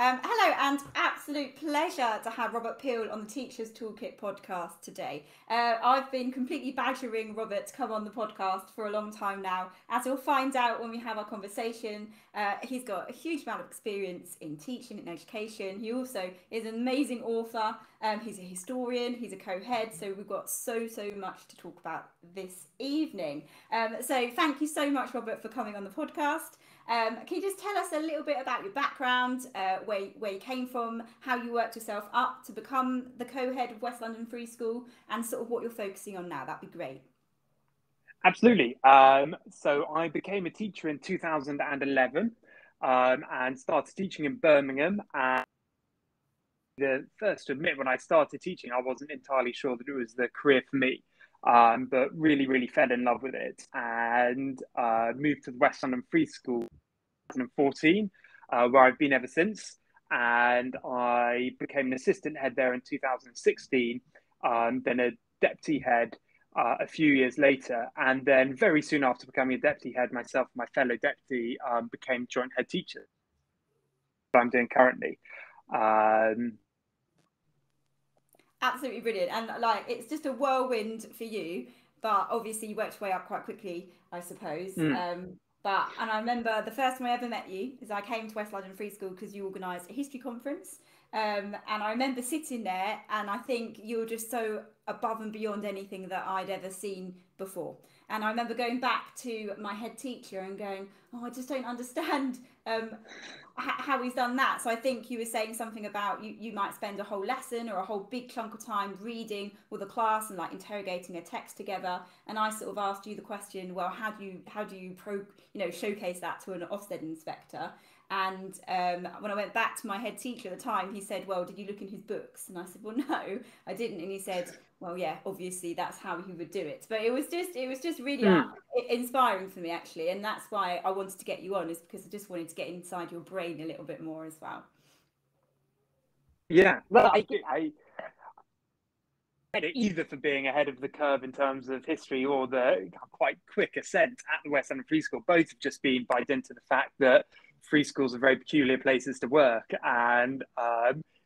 Hello, and absolute pleasure to have Robert Peal on the Teachers Toolkit podcast today. I've been completely badgering Robert to come on the podcast for a long time now. As you'll find out when we have our conversation, he's got a huge amount of experience in teaching and education. He also is an amazing author. He's a historian, he's a co-head, so we've got so much to talk about this evening. So thank you so much, Robert, for coming on the podcast. Can you just tell us a little bit about your background, where you came from, how you worked yourself up to become the co-head of West London Free School, and sort of what you're focusing on now? That'd be great. Absolutely. So I became a teacher in 2011 and started teaching in Birmingham. And the first to admit, when I started teaching, I wasn't entirely sure that it was the career for me. But really fell in love with it and moved to the West London Free School in 2014, where I've been ever since. And I became an assistant head there in 2016, then a deputy head a few years later. And then very soon after becoming a deputy head, myself and my fellow deputy became joint head teachers, what I'm doing currently. Absolutely brilliant. And like, it's just a whirlwind for you, but obviously you worked your way up quite quickly, I suppose. And I remember the first time I ever met you is I came to West London Free School because you organised a history conference. And I remember sitting there, and I think you were just so above and beyond anything that I'd ever seen before. And I remember going back to my head teacher and going, oh, I just don't understand how he's done that. So I think you were saying something about you might spend a whole lesson or a whole big chunk of time reading with a class and like interrogating a text together. And I sort of asked you the question, well, how do you showcase that to an Ofsted inspector? And when I went back to my head teacher at the time, he said, well, did you look in his books? And I said, well, no, I didn't. And he said, well, yeah, obviously that's how he would do it. But it was just really inspiring for me, actually. And that's why I wanted to get you on, is because I just wanted to get inside your brain a little bit more as well. Yeah, well, I had it either for being ahead of the curve in terms of history or the quite quick ascent at the West London Free School. Both have just been by dint of the fact that free schools are very peculiar places to work, and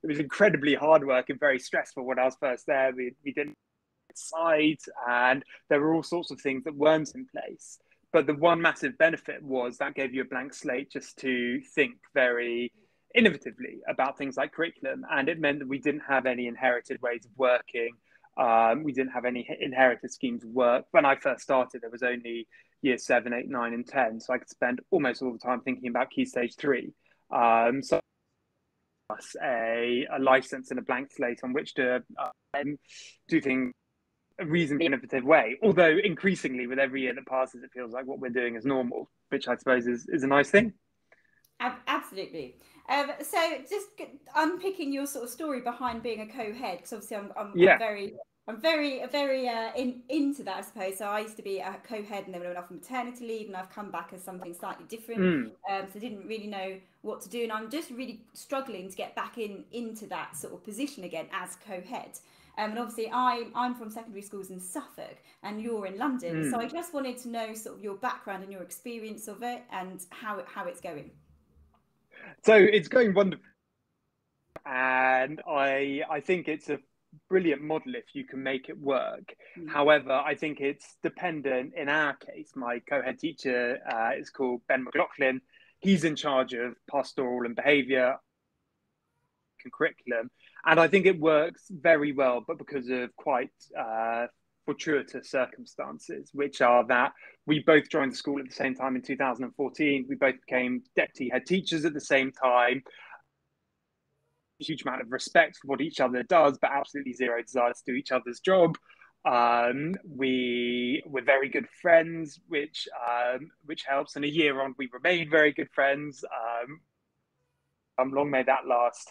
it was incredibly hard work and very stressful when I was first there. We didn't decide, and there were all sorts of things that weren't in place. But the one massive benefit was that gave you a blank slate just to think very innovatively about things like curriculum, and it meant that we didn't have any inherited ways of working. We didn't have any inherited schemes of work. When I first started, there was only years 7, 8, 9 and 10. So I could spend almost all the time thinking about Key Stage 3. So a license and a blank slate on which to do things in a reasonably innovative way. Although increasingly with every year that passes, it feels like what we're doing is normal, which I suppose is a nice thing. Absolutely. So just unpicking your sort of story behind being a co-head, because obviously I'm very into that, I suppose. So I used to be a co-head and then I went off on maternity leave, and I've come back as something slightly different. So I didn't really know what to do, and I'm just really struggling to get back into that sort of position again as co-head. And obviously I'm from secondary schools in Suffolk and you're in London. So I just wanted to know sort of your background and your experience of it and how it's going. So it's going wonderful, and I think it's a brilliant model if you can make it work. However, I think it's dependent. In our case, my co-head teacher is called Ben McLaughlin. He's in charge of pastoral and behaviour and curriculum, and I think it works very well, but because of quite fortuitous circumstances, which are that we both joined the school at the same time in 2014. We both became deputy head teachers at the same time. Huge amount of respect for what each other does, but absolutely zero desire to do each other's job. We were very good friends, which helps. And a year on, we remained very good friends. Long may that last.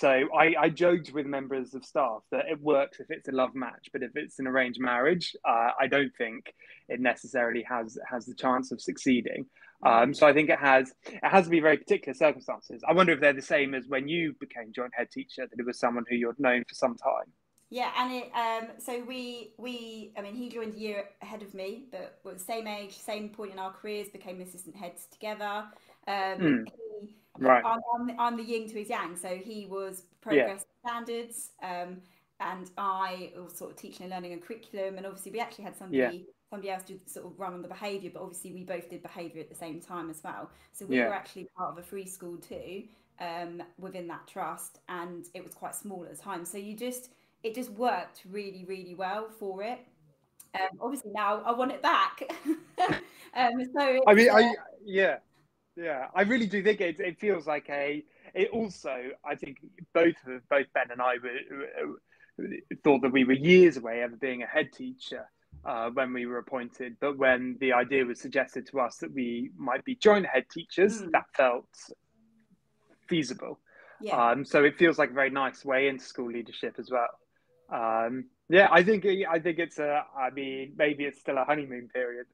So I joked with members of staff that it works if it's a love match, but if it's an arranged marriage, I don't think it necessarily has the chance of succeeding. So I think it has to be very particular circumstances. I wonder if they're the same as when you became joint head teacher, that it was someone who you'd known for some time. Yeah, and it so we I mean, he joined a year ahead of me, but we're the same age, same point in our careers, became assistant heads together. right. I'm the yin to his yang. So he was progress standards, and I was sort of teaching and learning and curriculum. And obviously we actually had somebody else did sort of run on the behaviour, but obviously we both did behaviour at the same time as well. So we were actually part of a free school too, within that trust, and it was quite small at the time. So it just worked really, really well for it. Obviously now I want it back. So I mean, I really do think it feels like I think both Ben and I thought that we were years away ever being a head teacher when we were appointed, but when the idea was suggested to us that we might be joint head teachers, that felt feasible. So it feels like a very nice way into school leadership as well. I think it's maybe it's still a honeymoon period.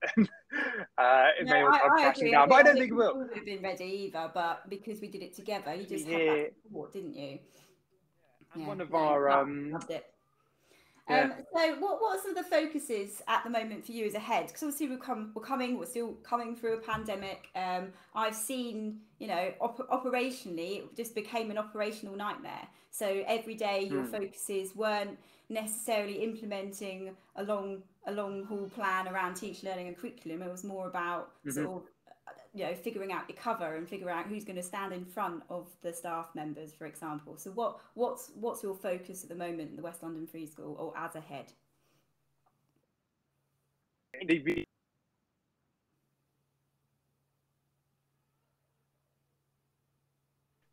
May all come crashing down, but I don't think it will. Would have been ready either, but because we did it together, you just had that support, didn't you? Yeah. One of our loved it. So what are some of the focuses at the moment for you as a head? Because obviously we're still coming through a pandemic. I've seen, operationally, it just became an operational nightmare. So every day your focuses weren't necessarily implementing a long haul plan around teaching, learning and curriculum. It was more about sort of, figuring out your cover and figuring out who's going to stand in front of the staff members, for example. So what's your focus at the moment in the West London Free School, or as a head?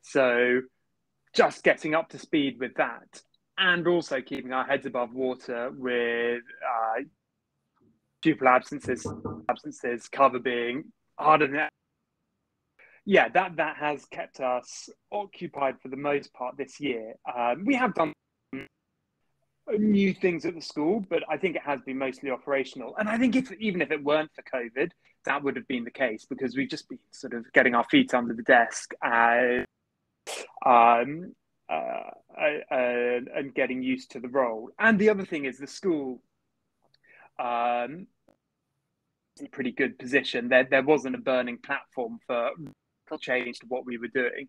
So just getting up to speed with that, and also keeping our heads above water with pupil absences, cover being harder than that. That has kept us occupied for the most part this year. We have done new things at the school, but I think it has been mostly operational. And I think even if it weren't for COVID, that would have been the case, because we've just been sort of getting our feet under the desk and getting used to the role. And the other thing is the school, in a pretty good position. There wasn't a burning platform for change to what we were doing.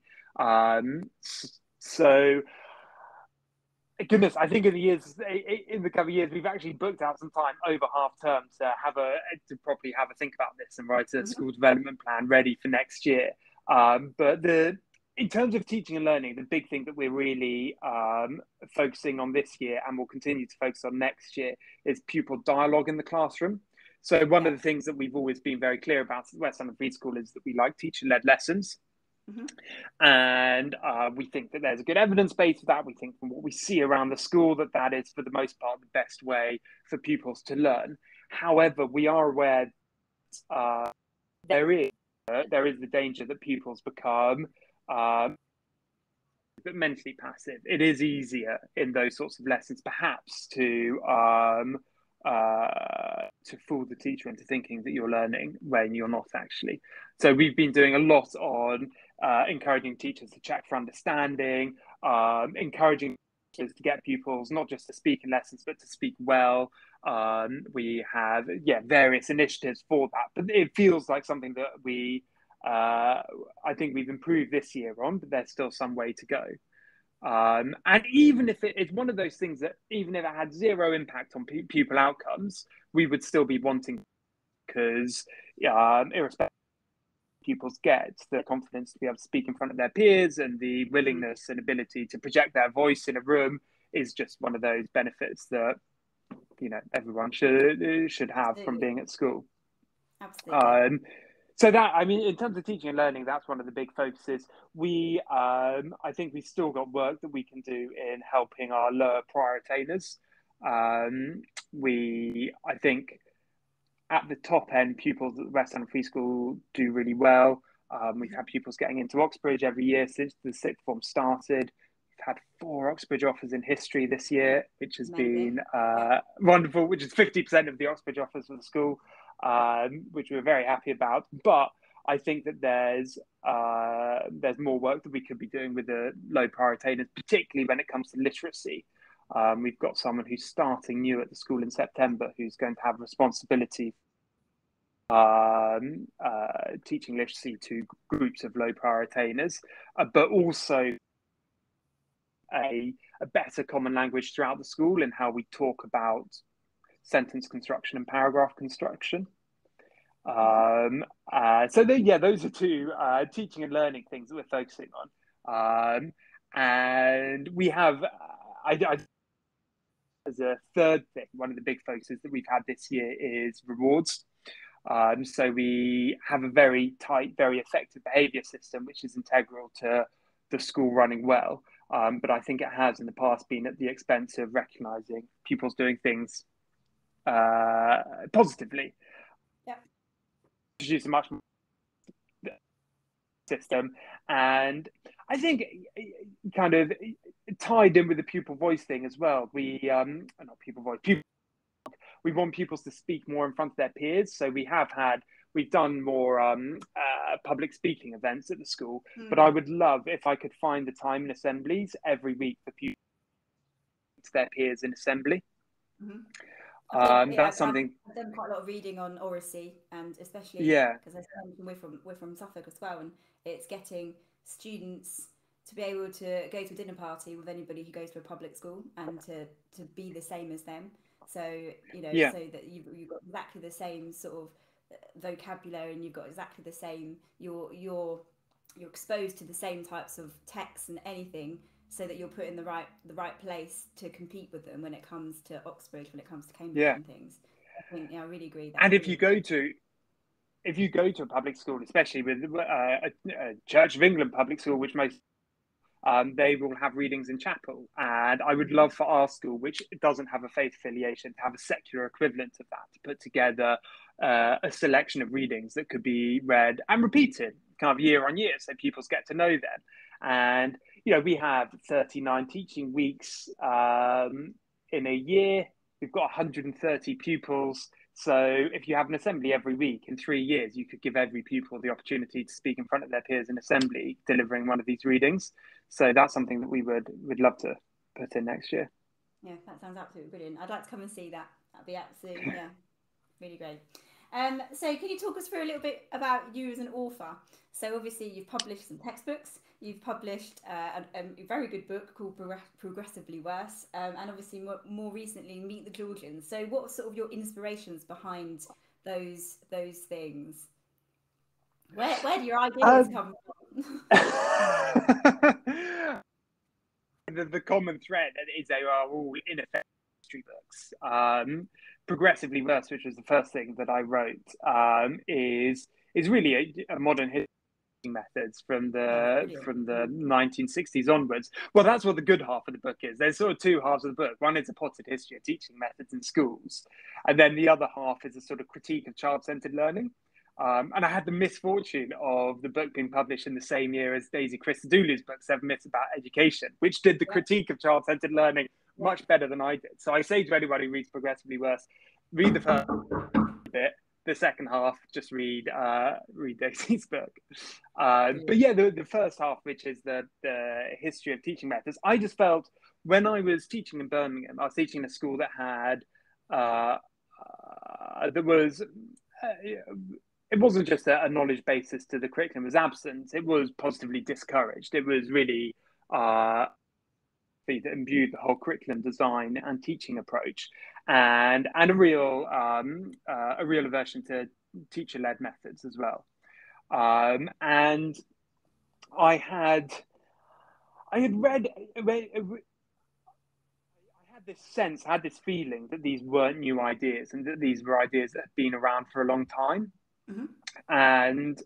So, goodness, I think in the coming years, we've actually booked out some time over half term to properly have a think about this and write a school development plan ready for next year. In terms of teaching and learning, the big thing that we're really focusing on this year, and will continue to focus on next year, is pupil dialogue in the classroom. So one of the things that we've always been very clear about at West London Free School is that we like teacher-led lessons. And we think that there's a good evidence base for that. We think from what we see around the school that is, for the most part, the best way for pupils to learn. However, we are aware that, there is the danger that pupils become mentally passive. It is easier in those sorts of lessons, perhaps, to fool the teacher into thinking that you're learning when you're not actually. So we've been doing a lot on encouraging teachers to check for understanding, encouraging teachers to get pupils not just to speak in lessons but to speak well. We have various initiatives for that, but it feels like something that we I think we've improved this year on, but there's still some way to go. And even if it's one of those things that, even if it had zero impact on pupil outcomes, we would still be wanting, because irrespective of pupils get the confidence to be able to speak in front of their peers, and the willingness and ability to project their voice in a room is just one of those benefits that everyone should have. Absolutely. From being at school. Absolutely. So in terms of teaching and learning, that's one of the big focuses. I think we've still got work that we can do in helping our lower prior attainers. I think, at the top end, pupils at the West London Free School do really well. We've had pupils getting into Oxbridge every year since the sixth form started. We've had 4 Oxbridge offers in history this year, which has been wonderful, which is 50% of the Oxbridge offers for the school. Which we're very happy about, but I think that there's more work that we could be doing with the low prior attainers, particularly when it comes to literacy. We've got someone who's starting new at the school in September who's going to have responsibility teaching literacy to groups of low power attainers, but also a better common language throughout the school and how we talk about sentence construction and paragraph construction. Those are two teaching and learning things that we're focusing on. And we have, as a third thing, one of the big focuses that we've had this year is rewards. So we have a very tight, very effective behaviour system, which is integral to the school running well. But I think it has in the past been at the expense of recognising pupils doing things positively. Yeah. Introduce a much more system, and I think kind of tied in with the pupil voice thing as well. We we want pupils to speak more in front of their peers, so we've done more public speaking events at the school. Mm. But I would love if I could find the time in assemblies every week for pupils to their peers in assembly. Mm-hmm. That's something. I've done quite a lot of reading on oracy, and especially because we're from Suffolk as well, and it's getting students to be able to go to a dinner party with anybody who goes to a public school and to be the same as them. So so that you've got exactly the same sort of vocabulary, and you've got exactly the same. You're exposed to the same types of texts and anything, so that you're put in the right place to compete with them when it comes to Oxbridge, when it comes to Cambridge and things. I think, I really agree. And if you go to a public school, especially with a Church of England public school, which most they will have readings in chapel. And I would love for our school, which doesn't have a faith affiliation, to have a secular equivalent of that, to put together a selection of readings that could be read and repeated kind of year on year, so pupils get to know them. And we have 39 teaching weeks in a year. We've got 130 pupils. So if you have an assembly every week, in 3 years, you could give every pupil the opportunity to speak in front of their peers in assembly, delivering one of these readings. So that's something that we would love to put in next year. Yeah, that sounds absolutely brilliant. I'd like to come and see that. That'd be absolutely, really great. So can you talk us through a little bit about you as an author? So obviously you've published some textbooks, you've published a very good book called Progressively Worse, and obviously more recently Meet the Georgians. So what sort of your inspirations behind those things? Where do your ideas come from? the common thread is they are all in effect history books. Progressively Worse, which was the first thing that I wrote, is really a modern history methods from the 1960s onwards. Well, that's what the good half of the book is. There's sort of two halves of the book. One is a potted history of teaching methods in schools, and then the other half is a sort of critique of child-centered learning. And I had the misfortune of the book being published in the same year as Daisy Christodoulou's book, Seven Myths About Education, which did the critique of child-centered learning much better than I did. So I say to anyone who reads Progressively Worse, read the first bit. The second half, just read Daisy's book. But yeah, the first half, which is the history of teaching methods, I just felt when I was teaching in Birmingham, I was teaching in a school that had, it wasn't just a knowledge basis to the curriculum was absent, it was positively discouraged. It was really that imbued the whole curriculum design and teaching approach, and a real aversion to teacher-led methods as well. And I had this feeling that these weren't new ideas, and that these were ideas that had been around for a long time. Mm-hmm. And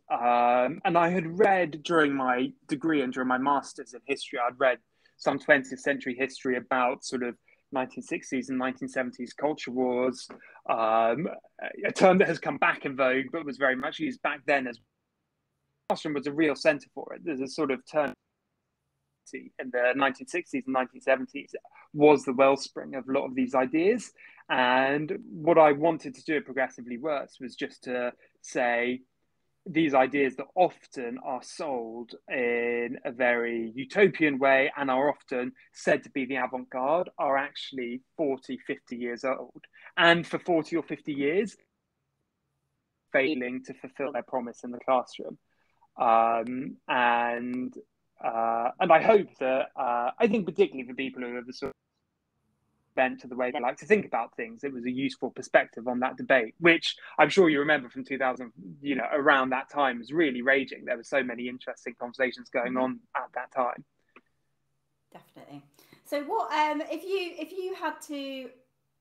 I had read during my degree and during my master's in history, I'd read some 20th century history about sort of 1960s and 1970s culture wars, a term that has come back in vogue but was very much used back then as classroom was a real centre for it. There's a sort of turn in the 1960s and 1970s was the wellspring of a lot of these ideas. And what I wanted to do at Progressively Worse was just to say, these ideas that often are sold in a very utopian way and are often said to be the avant-garde are actually 40, 50 years old. And for 40 or 50 years, failing to fulfill their promise in the classroom. And I hope that, I think particularly for people who have sort of bent to the way they like to think about things, it was a useful perspective on that debate, which I'm sure you remember from 2000, you know, around that time was really raging. There were so many interesting conversations going on at that time. Definitely. So what, if you had to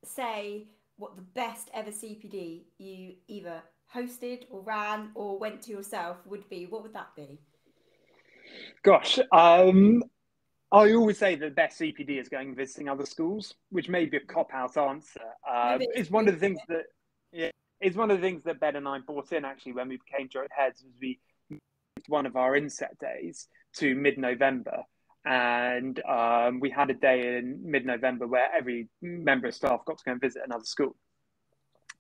say what the best ever CPD you either hosted or ran or went to yourself would be, what would that be? Gosh, I always say the best CPD is going and visiting other schools, which may be a cop-out answer. It's one of the things that, yeah, it's one of the things that Ben and I brought in actually when we became joint heads, was we moved one of our inset days to mid-November. And we had a day in mid-November where every member of staff got to go and visit another school.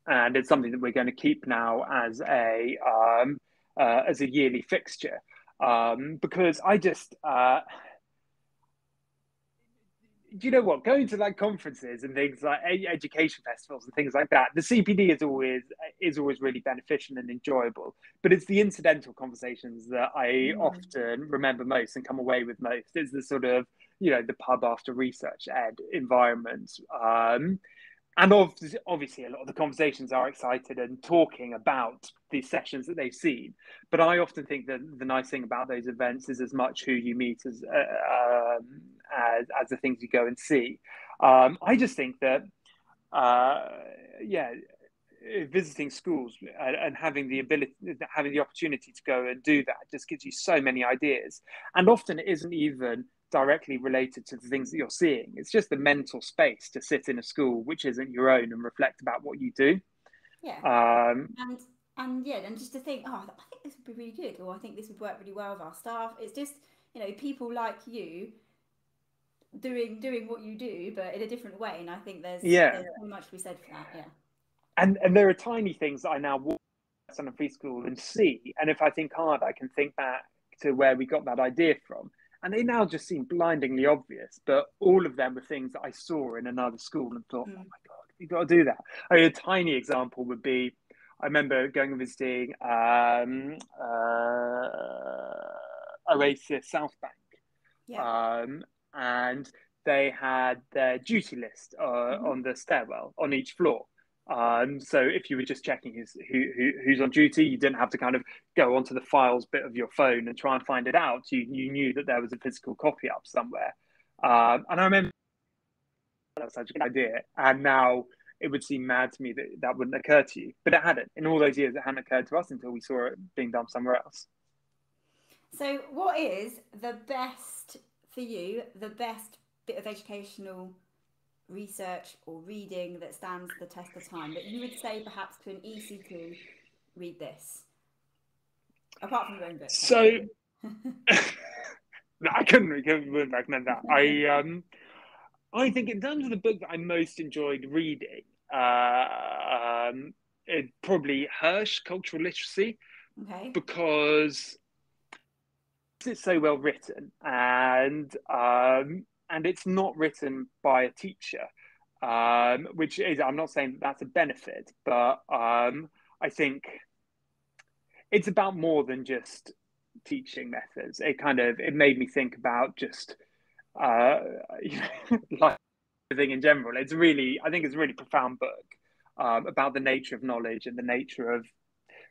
And it's something that we're going to keep now as a yearly fixture, because I just, you know what, going to like conferences and things like education festivals and things like that, the CPD is always really beneficial and enjoyable, but it's the incidental conversations that I often remember most and come away with most. It's the sort of, you know, the pub after research ed environment. And obviously a lot of the conversations are excited and talking about the sessions that they've seen. But I often think that the nice thing about those events is as much who you meet as the things you go and see. I just think that, yeah, visiting schools and having the opportunity to go and do that just gives you so many ideas. And often it isn't even directly related to the things that you're seeing. It's just the mental space to sit in a school which isn't your own and reflect about what you do. Yeah. And just to think, oh, I think this would be really good, or I think this would work really well with our staff. It's just, you know, people like you doing what you do, but in a different way. And I think there's so much to be said for that. Yeah. And there are tiny things that I now walk on a preschool and see. And if I think hard, I can think back to where we got that idea from. And they now just seem blindingly obvious, but all of them were things that I saw in another school and thought, oh my God, you've got to do that. I mean, a tiny example would be, I remember going and visiting Oasis South Bank. Yeah. And they had their duty list on the stairwell on each floor. So if you were just checking who's on duty, you didn't have to kind of go onto the files bit of your phone and try and find it out. You knew that there was a physical copy up somewhere. And I remember that was such a good idea. And now it would seem mad to me that that wouldn't occur to you, but it hadn't. In all those years, it hadn't occurred to us until we saw it being done somewhere else. So what is the best for you, the best bit of educational research or reading that stands the test of time that you would say perhaps to an EC2, read this, apart from your own book? So no, I couldn't recommend that. I think in terms of the book that I most enjoyed reading, it probably Hirsch, Cultural Literacy, because it's so well written, and it's not written by a teacher, which is, I'm not saying that that's a benefit, but I think it's about more than just teaching methods. It made me think about just, you know, like everything in general. I think it's a really profound book about the nature of knowledge and the nature of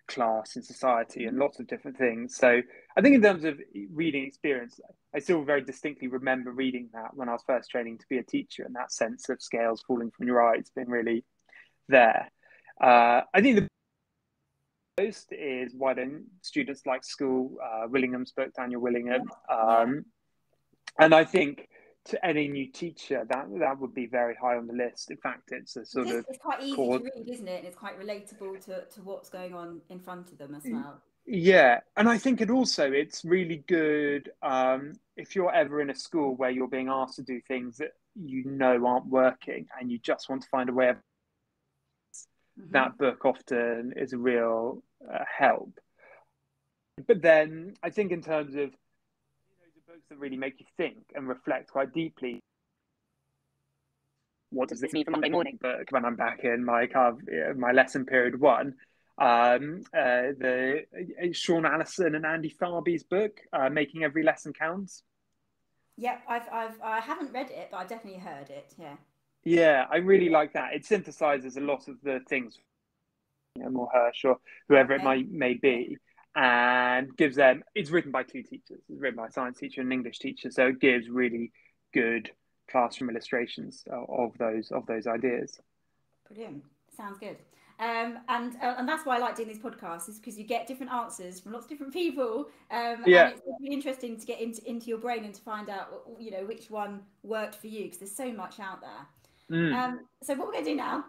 class and society and lots of different things. So I think in terms of reading experience, I still very distinctly remember reading that when I was first training to be a teacher, and that sense of scales falling from your eyes being really there. I think the most is Why Don't Students Like School, Willingham's book, Daniel Willingham. And I think to any new teacher, that would be very high on the list. In fact, it's a sort of... It's quite easy to read, isn't it? And it's quite relatable to what's going on in front of them as well. Yeah, and I think it's really good if you're ever in a school where you're being asked to do things that you know aren't working and you just want to find a way of... That book often is a real help. But then I think in terms of books that really make you think and reflect quite deeply, what does this mean for Monday morning book when I'm back in my lesson period one, Sean Allison and Andy Farby's book, Making Every Lesson Counts. Yeah, I haven't read it, but I definitely heard it, yeah. Yeah, I really like that. It synthesizes a lot of the things, you know, more Hirsch or whoever it may be, and gives them, it's written by two teachers, it's written by a science teacher and an English teacher, so it gives really good classroom illustrations of those ideas. Brilliant, sounds good. And that's why I like doing these podcasts, is because you get different answers from lots of different people. Yeah. And it's really interesting to get into your brain and to find out, you know, which one worked for you, because there's so much out there. Mm. So what we're going to do now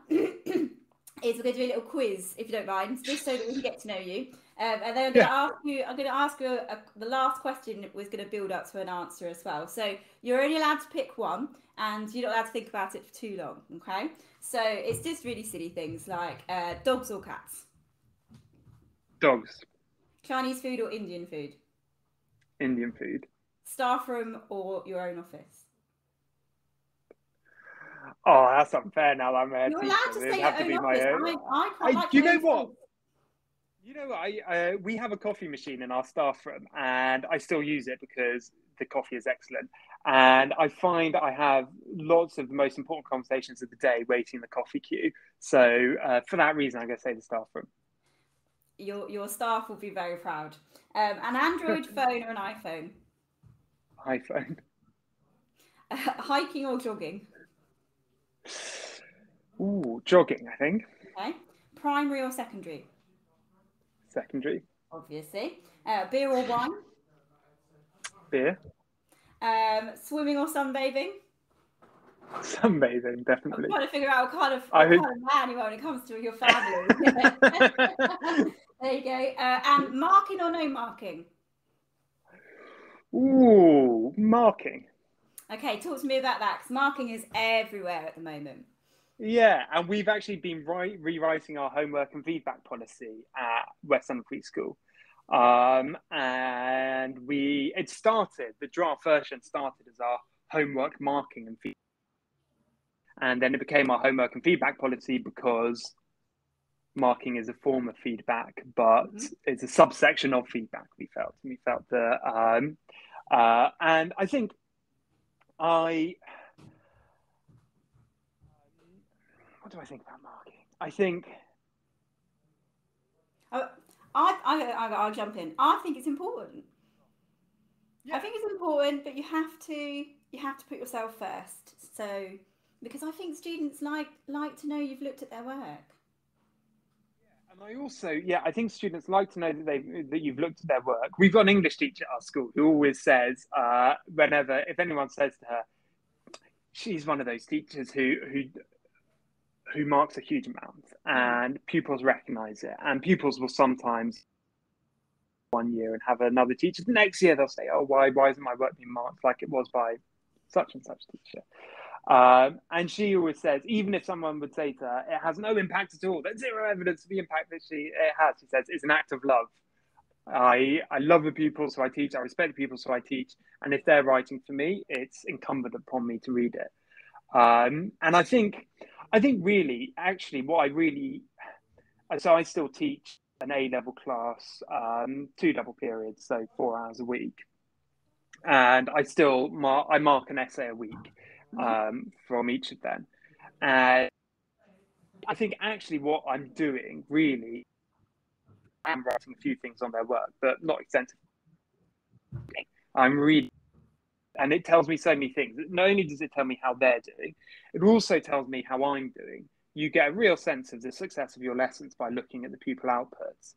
is we're going to do a little quiz, if you don't mind, just so that we can get to know you. And then I'm going to ask you, the last question was going to build up to an answer as well. So you're only allowed to pick one, and you're not allowed to think about it for too long. Okay. So it's just really silly things like dogs or cats? Dogs. Chinese food or Indian food? Indian food. Staff room or your own office? Oh, that's unfair now. I'm a teacher. Allowed to say your own office. We have a coffee machine in our staff room, and I still use it because the coffee is excellent. And I find I have lots of the most important conversations of the day waiting in the coffee queue. So for that reason, I'm going to say the staff room. Your staff will be very proud. An Android phone or an iPhone? iPhone. Hiking or jogging? Ooh, jogging, I think. Okay. Primary or secondary? Secondary. Obviously. Beer or wine? Beer. Swimming or sunbathing? Sunbathing, definitely. I'm trying to figure out what kind of man you are when it comes to your family. There you go. And marking or no marking? Ooh, marking. Okay, talk to me about that, because marking is everywhere at the moment. Yeah, and we've actually been rewriting our homework and feedback policy at West London Free School. The draft version started as our homework marking and feedback. And then it became our homework and feedback policy because marking is a form of feedback, but it's a subsection of feedback, we felt. We felt that, and I think what do I think about marking? I think... I'll jump in. I think it's important. Yeah. I think it's important, but you have to put yourself first. So, because I think students like to know you've looked at their work. Yeah, and I also, I think students like to know that you've looked at their work. We've got an English teacher at our school who always says, if anyone says to her, she's one of those teachers who marks a huge amount, and pupils recognise it, and pupils will sometimes 1 year and have another teacher. The next year they'll say, oh, why isn't my work being marked like it was by such and such teacher? And she always says, even if someone would say to her, it has no impact at all, there's zero evidence of the impact that it has, she says, it's an act of love. I love the pupils who I teach, I respect the pupils who I teach, and if they're writing for me, it's incumbent upon me to read it. And I think really, actually, I still teach an A-level class, 2 level periods, so 4 hours a week. And I still mark an essay a week from each of them. And I think actually what I'm doing really, I'm writing a few things on their work, but not extensively. I'm reading. And it tells me so many things. Not only does it tell me how they're doing, it also tells me how I'm doing. You get a real sense of the success of your lessons by looking at the pupil outputs.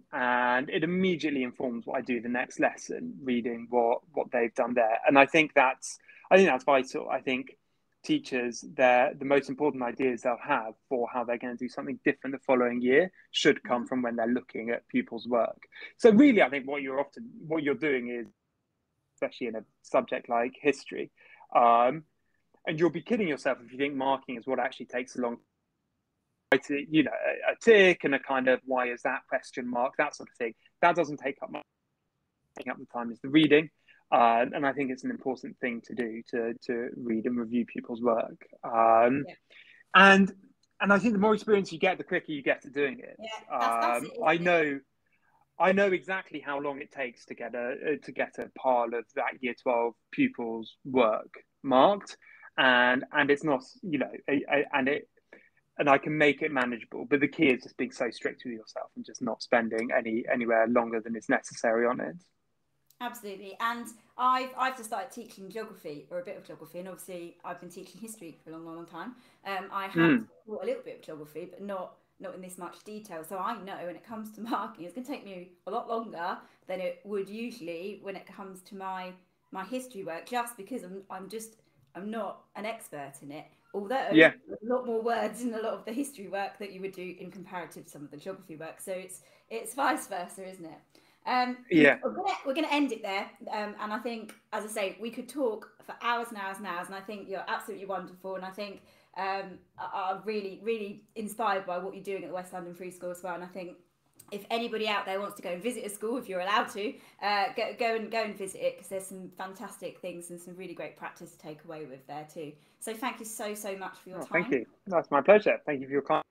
And it immediately informs what I do the next lesson, reading what they've done there. And I think that's vital. I think teachers, the most important ideas they'll have for how they're going to do something different the following year should come from when they're looking at pupils' work. So really, I think what you're doing is, especially in a subject like history. And you'll be kidding yourself if you think marking is what actually takes a long time. You know, a tick and a kind of why is that question mark, that sort of thing. That doesn't take up much. Taking up the time is the reading. And I think it's an important thing to do, to read and review people's work. And And I think the more experience you get, the quicker you get to doing it. Yeah, that's it. I know exactly how long it takes to get a pile of that year 12 pupils' work marked, and it's not, you know, and I can make it manageable. But the key is just being so strict with yourself and just not spending anywhere longer than is necessary on it. Absolutely. And I've just started teaching geography, or a bit of geography, and obviously I've been teaching history for a long, long time. I have taught a little bit of geography, but not in this much detail. So I know when it comes to marking, it's going to take me a lot longer than it would usually when it comes to my history work, just because I'm not an expert in it. Although a lot more words in a lot of the history work that you would do in comparative to some of the geography work. So it's vice versa, isn't it? We're gonna end it there, and I think, as I say, we could talk for hours and hours and hours, and I think you're absolutely wonderful, and I think I'm really, really inspired by what you're doing at the West London Free School as well. And I think if anybody out there wants to go and visit a school, if you're allowed to, go and visit it, because there's some fantastic things and some really great practice to take away with there too. So thank you so much for your time. Thank you. That's my pleasure. Thank you for your time.